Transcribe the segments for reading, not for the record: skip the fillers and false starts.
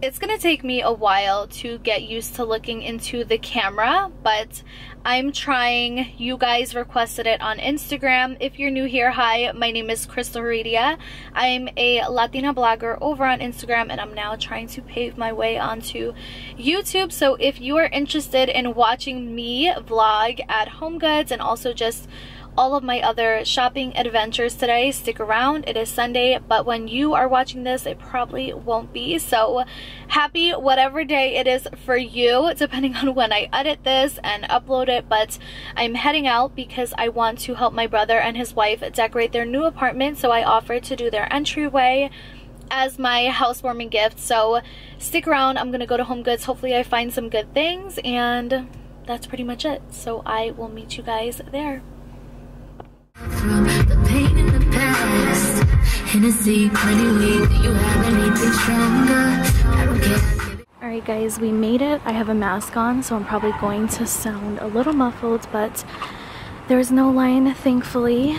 It's gonna take me a while to get used to looking into the camera, but I'm trying. You guys requested it on Instagram. If you're new here, hi, my name is Crystal Heredia. I'm a Latina blogger over on Instagram, and I'm now trying to pave my way onto YouTube. So if you are interested in watching me vlog at HomeGoods and also just all of my other shopping adventures today, stick around. It is Sunday, but when you are watching this, it probably won't be. So happy whatever day it is for you, depending on when I edit this and upload it. But I'm heading out because I want to help my brother and his wife decorate their new apartment, so I offered to do their entryway as my housewarming gift. So stick around. I'm gonna go to HomeGoods. Hopefully I find some good things, and that's pretty much it. So I will meet you guys there. From the pain in the past, Hennessy, Plenty, do you have anything stronger? I don't care. Alright guys, we made it. I have a mask on, so I'm probably going to sound a little muffled, but there's no line, thankfully.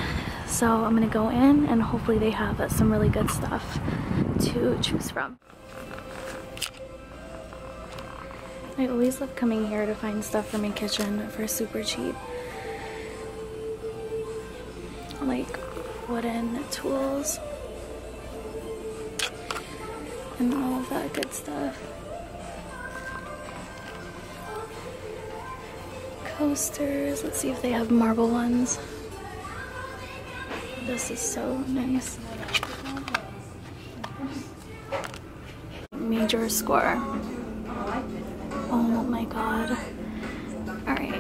So I'm gonna go in, and hopefully they have some really good stuff to choose from. I always love coming here to find stuff for my kitchen for super cheap. Like wooden tools and all of that good stuff. Coasters, let's see if they have marble ones. This is so nice. Major score. Oh my god. Alright.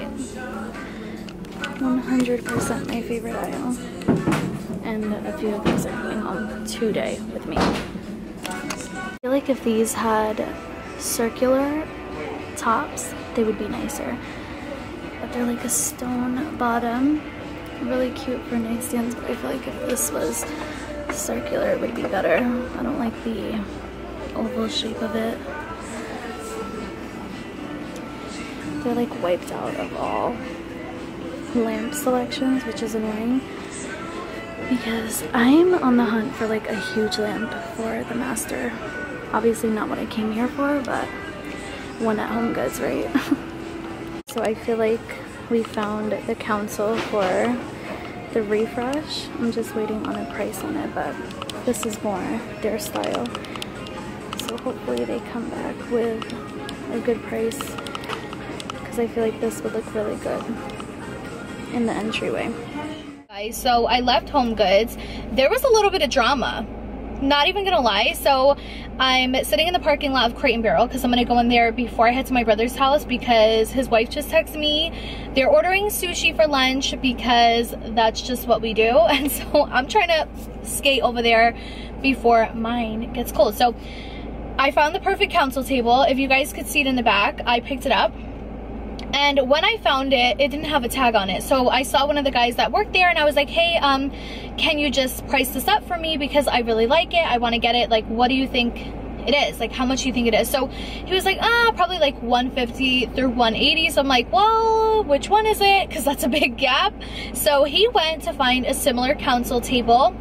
100% my favorite aisle, and a few of these are going on today with me. I feel like if these had circular tops, they would be nicer, but they're like a stone bottom, really cute for nightstands, but I feel like if this was circular, it would be better. I don't like the oval shape of it. They're like wiped out of all lamp selections, which is annoying because I'm on the hunt for like a huge lamp for the master. Obviously not what I came here for, but one at HomeGoods, right? So I feel like we found the council for the refresh. I'm just waiting on a price on it, but this is more their style, so hopefully they come back with a good price, because I feel like this would look really good in the entryway. So I left HomeGoods. There was a little bit of drama, not even gonna lie. So I'm sitting in the parking lot of Crate and Barrel because I'm gonna go in there before I head to my brother's house, because his wife just texted me. They're ordering sushi for lunch because that's just what we do, and so I'm trying to skate over there before mine gets cold. So I found the perfect council table. If you guys could see it in the back, I picked it up. And when I found it, it didn't have a tag on it. So I saw one of the guys that worked there, and I was like, hey, can you just price this up for me? Because I really like it. I want to get it. Like, what do you think it is? Like, how much do you think it is? So he was like, probably like 150 through 180. So I'm like, well, which one is it? Because that's a big gap. So he went to find a similar council table.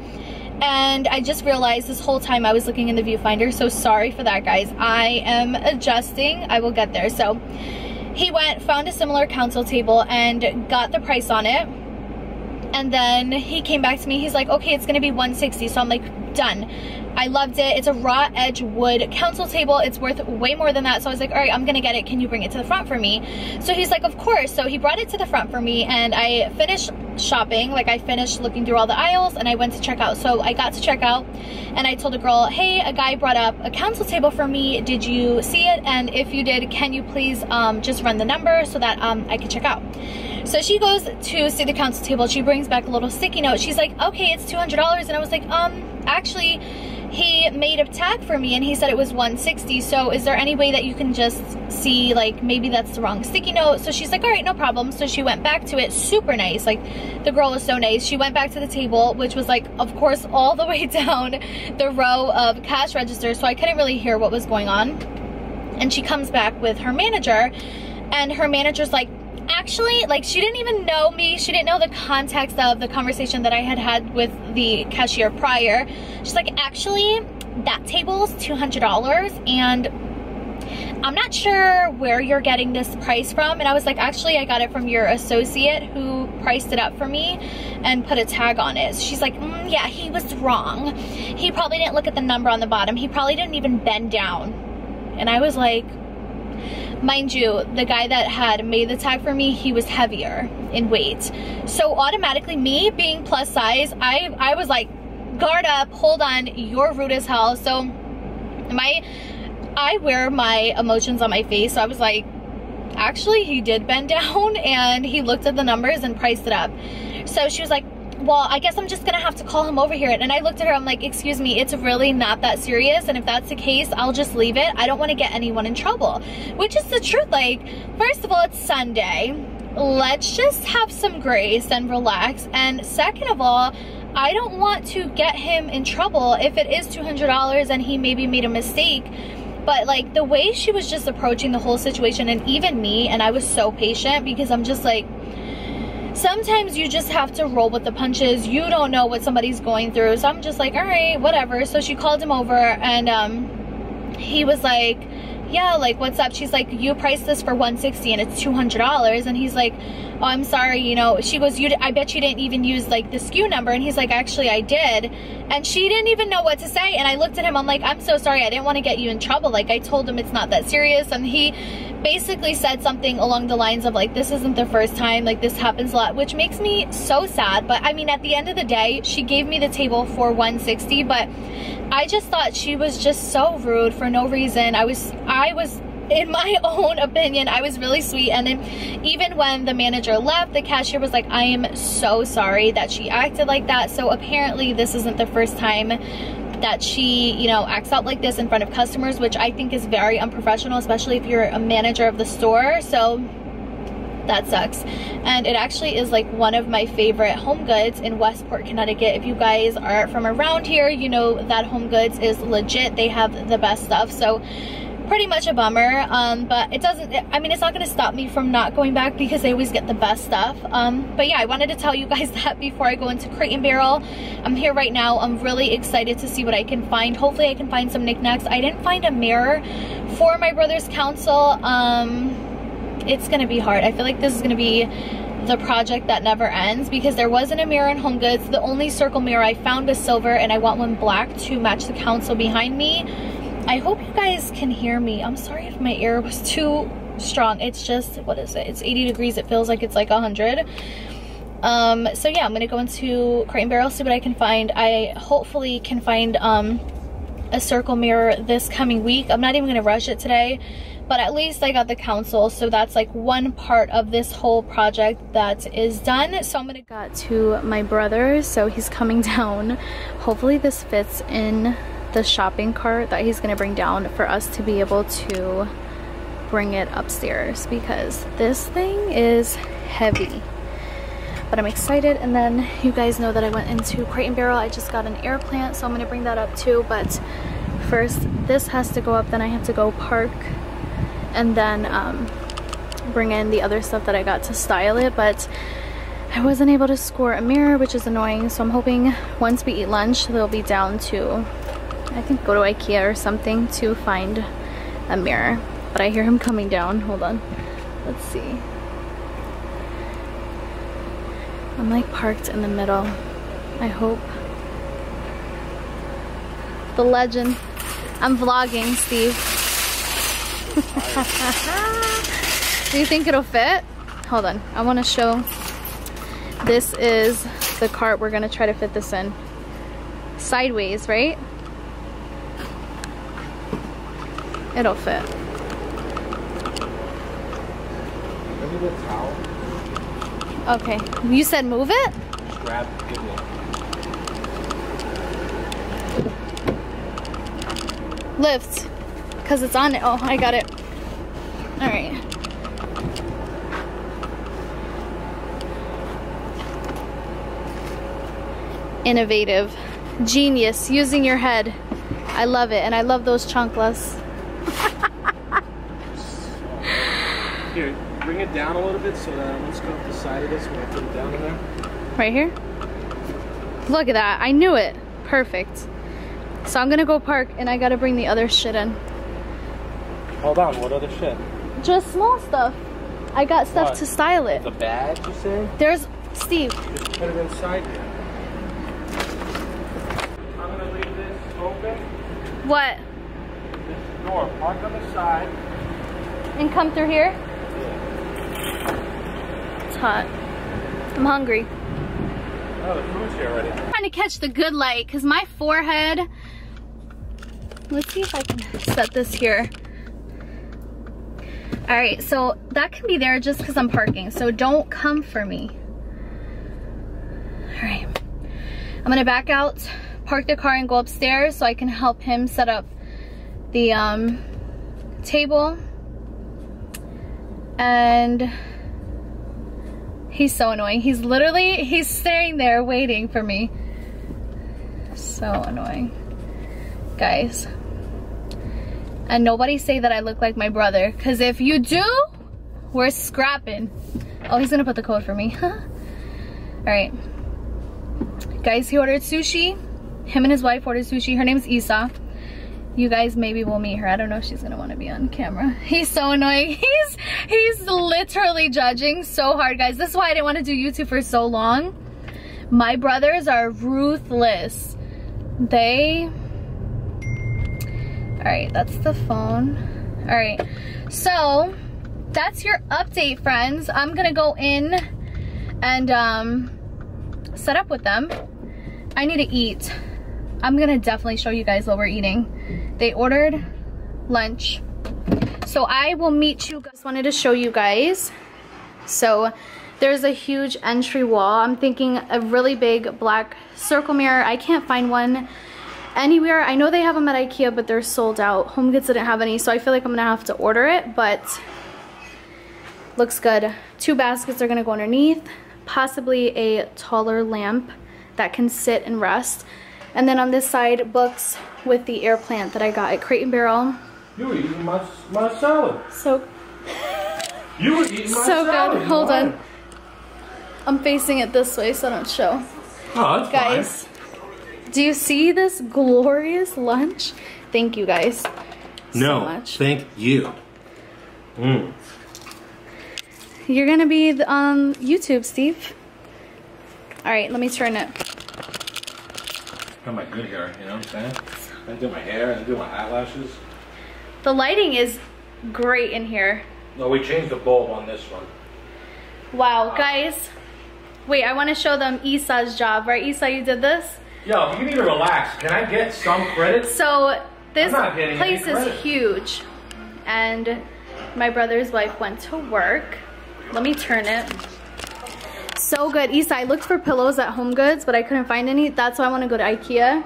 And I just realized this whole time I was looking in the viewfinder. So sorry for that, guys. I am adjusting. I will get there. So he went, found a similar council table, and got the price on it. And then he came back to me. He's like, okay, it's going to be 160. So I'm like, done. I loved it. It's a raw edge wood council table. It's worth way more than that. So I was like, all right, I'm going to get it. Can you bring it to the front for me? So he's like, of course. So he brought it to the front for me, and I finished shopping. Like, I finished looking through all the aisles, and I went to check out. So I got to check out, and I told a girl, hey, a guy brought up a council table for me. Did you see it? And if you did, can you please just run the number so that I can check out? So she goes to see the council table. She brings back a little sticky note. She's like, okay, it's $200. And I was like, actually, he made a tag for me, and he said it was 160. So is there any way that you can just see, like, maybe that's the wrong sticky note? So she's like, all right, no problem. So she went back to it. Super nice. Like, the girl was so nice. She went back to the table, which was, like, of course, all the way down the row of cash registers. So I couldn't really hear what was going on. And she comes back with her manager, and her manager's like, actually, like, she didn't even know me. She didn't know the context of the conversation that I had had with the cashier prior. She's like, actually, that table is $200, and I'm not sure where you're getting this price from. And I was like, actually, I got it from your associate who priced it up for me and put a tag on it. So she's like, yeah, he was wrong. He probably didn't look at the number on the bottom. He probably didn't even bend down. And I was like, mind you, the guy that had made the tag for me, he was heavier in weight. So automatically, me being plus size, I was like, guard up, hold on, you're rude as hell. So I wear my emotions on my face, so I was like, actually, he did bend down and he looked at the numbers and priced it up. So she was like, well, I guess I'm just gonna have to call him over here. And I looked at her, I'm like, excuse me, it's really not that serious, and if that's the case, I'll just leave it. I don't want to get anyone in trouble, which is the truth. Like, first of all, it's Sunday, let's just have some grace and relax, and second of all, I don't want to get him in trouble if it is $200 and he maybe made a mistake. But like, the way she was just approaching the whole situation, and even me, and I was so patient, because I'm just like, sometimes you just have to roll with the punches. You don't know what somebody's going through. So I'm just like, all right, whatever. So she called him over, and he was like, yeah, like, what's up? She's like, you priced this for $160 and it's $200. And he's like, oh, I'm sorry, you know. She goes, I bet you didn't even use like the SKU number. And he's like, actually, I did. And she didn't even know what to say. And I looked at him, I'm like, I'm so sorry, I didn't want to get you in trouble. Like, I told him it's not that serious. And he basically said something along the lines of like, this isn't the first time, like, this happens a lot, which makes me so sad. But I mean, at the end of the day, she gave me the table for $160, but I just thought she was just so rude for no reason. I was in my own opinion, I was really sweet. And then even when the manager left, the cashier was like, I am so sorry that she acted like that. So apparently this isn't the first time that she, you know, acts out like this in front of customers, which I think is very unprofessional, especially if you're a manager of the store. So that sucks. And it actually is like one of my favorite HomeGoods in Westport, Connecticut. If you guys are from around here, you know that HomeGoods is legit. They have the best stuff. So pretty much a bummer, but it doesn't, I mean, it's not going to stop me from not going back, because they always get the best stuff. But yeah, I wanted to tell you guys that before I go into Crate and Barrel. I'm here right now. I'm really excited to see what I can find. Hopefully I can find some knickknacks. I didn't find a mirror for my brother's council. It's going to be hard. I feel like this is going to be the project that never ends, because there wasn't a mirror in HomeGoods. The only circle mirror I found was silver, and I want one black to match the council behind me. I hope you guys can hear me. I'm sorry if my air was too strong. It's just, what is it? It's 80 degrees. It feels like it's like 100. So yeah, I'm going to go into Crate and Barrel, see what I can find. I hopefully can find a circle mirror this coming week. I'm not even going to rush it today, but at least I got the council. So that's like one part of this whole project that is done. So I'm going to go to my brother. So he's coming down. Hopefully this fits in the shopping cart that he's gonna bring down for us to be able to bring it upstairs, because this thing is heavy. But I'm excited. And then you guys know that I went into Crate and Barrel. I just got an air plant, so I'm gonna bring that up too. But first this has to go up, then I have to go park, and then bring in the other stuff that I got to style it. But I wasn't able to score a mirror, which is annoying. So I'm hoping once we eat lunch, they'll be down to, I think, go to IKEA or something to find a mirror. But I hear him coming down. Hold on. Let's see. I'm like parked in the middle. I hope. The legend. I'm vlogging, Steve. Do you think it'll fit? Hold on. I want to show. This is the cart we're going to try to fit this in. Sideways, right? It'll fit. Okay. You said move it? Just grab it. Give it. Lift. Because it's on it. Oh, I got it. Alright. Innovative. Genius. Using your head. I love it. And I love those chanclas. Here, bring it down a little bit so that let's go up the side of this when I put it down in there. Right here? Look at that. I knew it. Perfect. So I'm going to go park, and I got to bring the other shit in. Hold on, what other shit? Just small stuff. I got stuff to style it. The bag, you say? There's Steve. Just put it inside here. I'm gonna leave this open. What? This door, park on the side. And come through here? Yeah. It's hot. I'm hungry. Oh, the food's here already. I'm trying to catch the good light because my forehead. Let's see if I can set this here. All right, so that can be there just because I'm parking, so don't come for me. All right, I'm gonna back out, park the car, and go upstairs so I can help him set up the table. And he's so annoying. He's literally, he's staring there waiting for me. So annoying, guys. And nobody say that I look like my brother, because if you do, we're scrapping. Oh, he's gonna put the code for me. All right, guys, he ordered sushi. Him and his wife ordered sushi. Her name's Isa. You guys maybe will meet her. I don't know if she's gonna wanna be on camera. He's so annoying. He's literally judging so hard, guys. This is why I didn't wanna do YouTube for so long. My brothers are ruthless. They... All right, that's the phone. All right, so that's your update, friends. I'm gonna go in and set up with them. I need to eat. I'm gonna definitely show you guys what we're eating. They ordered lunch. So I will meet you guys. Wanted to show you guys. So there's a huge entry wall. I'm thinking a really big black circle mirror. I can't find one anywhere. I know they have them at IKEA, but they're sold out. HomeGoods didn't have any, so I feel like I'm gonna have to order it, but looks good. Two baskets are gonna go underneath, possibly a taller lamp that can sit and rest. And then on this side, books with the air plant that I got at Crate and Barrel. You were eating my salad. So you were eating my salad. So good. Hold on. I'm facing it this way so I don't show. Oh, that's guys. Fine. Do you see this glorious lunch? Thank you guys so much. Thank you. Mm. You're gonna be on YouTube, Steve. All right, let me turn it. Got my good hair, you know what I'm saying? I do my hair, I do my eyelashes. The lighting is great in here. No, we changed the bulb on this one. Wow, guys. Wait, I wanna show them Isa's job, right? Isa, you did this? Yo, you need to relax. Can I get some credit? So this place is huge, and my brother's wife went to work. Let me turn it. So good. Isa, I looked for pillows at HomeGoods, but I couldn't find any. That's why I want to go to IKEA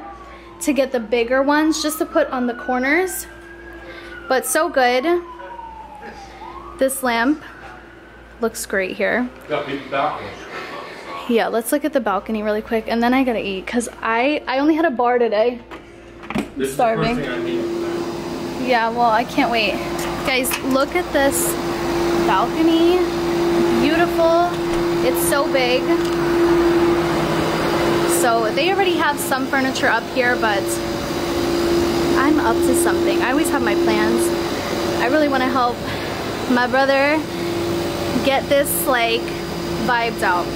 to get the bigger ones just to put on the corners. But so good. This lamp looks great here. Yeah, let's look at the balcony really quick, and then I gotta eat, because I only had a bar today. I'm starving. Yeah, well, I can't wait. Guys, look at this balcony. Beautiful. It's so big. So they already have some furniture up here, but I'm up to something. I always have my plans. I really want to help my brother get this, like, vibed out.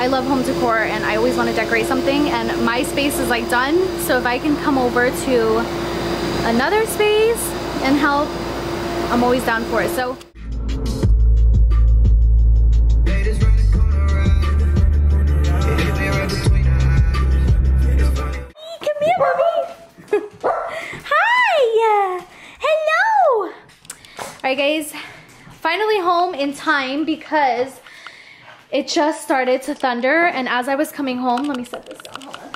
I love home decor, and I always want to decorate something, and my space is like done, so if I can come over to another space and help, I'm always down for it. So come here, baby. Hi. Hello. All right, guys, finally home in time because it just started to thunder, and as I was coming home, let me set this down, hold on.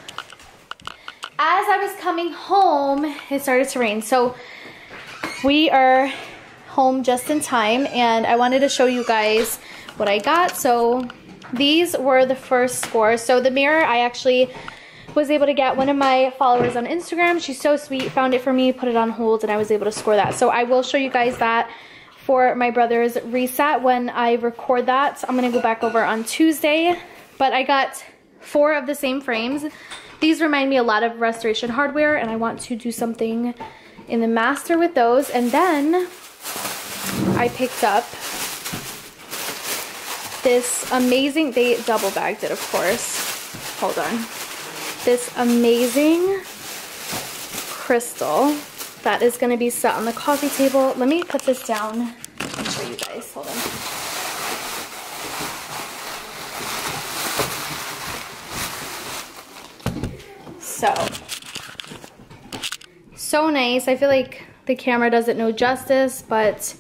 As I was coming home, it started to rain. So we are home just in time, and I wanted to show you guys what I got. So these were the first scores. So the mirror, I actually was able to get one of my followers on Instagram. She's so sweet, found it for me, put it on hold, and I was able to score that. So I will show you guys that for my brother's reset when I record that. I'm gonna go back over on Tuesday, but I got 4 of the same frames. These remind me a lot of Restoration Hardware, and I want to do something in the master with those. And then I picked up this amazing, they double bagged it, of course. Hold on. This amazing crystal that is gonna be set on the coffee table. Let me put this down and show you guys, hold on. So nice. I feel like the camera does it no justice, but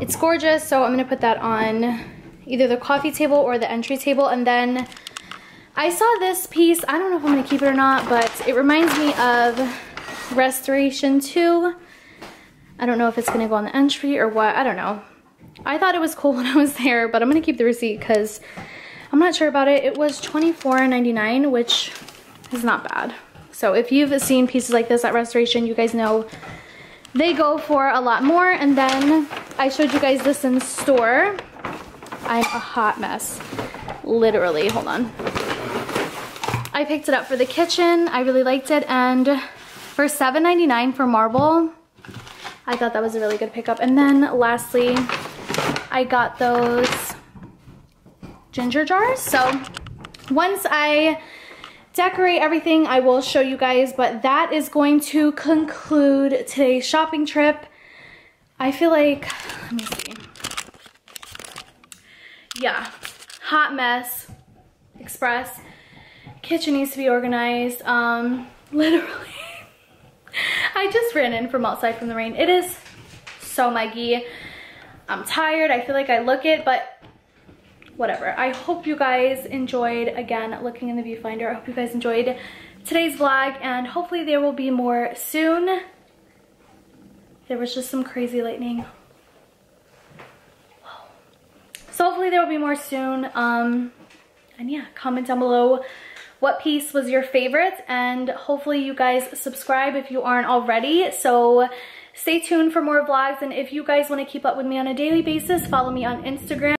it's gorgeous. So I'm gonna put that on either the coffee table or the entry table. And then I saw this piece. I don't know if I'm gonna keep it or not, but it reminds me of Restoration 2. I don't know if it's gonna go on the entry or what. I don't know. I thought it was cool when I was there, but I'm gonna keep the receipt because I'm not sure about it. It was $24.99, which is not bad. So if you've seen pieces like this at Restoration, you guys know they go for a lot more. And then I showed you guys this in store. I'm a hot mess, literally, hold on. I picked it up for the kitchen. I really liked it. And for $7.99 for marble, I thought that was a really good pickup. And then lastly, I got those ginger jars. So once I decorate everything, I will show you guys, but that is going to conclude today's shopping trip. I feel like, let me see. Yeah, hot mess, express. Kitchen needs to be organized, literally. I just ran in from outside from the rain. It is so muggy. I'm tired, I feel like I look it, but whatever. I hope you guys enjoyed, again, looking in the viewfinder. I hope you guys enjoyed today's vlog, and hopefully there will be more soon. There was just some crazy lightning. Whoa. So hopefully there will be more soon. And yeah, comment down below what piece was your favorite, and hopefully you guys subscribe if you aren't already. So stay tuned for more vlogs, and if you guys want to keep up with me on a daily basis, follow me on Instagram.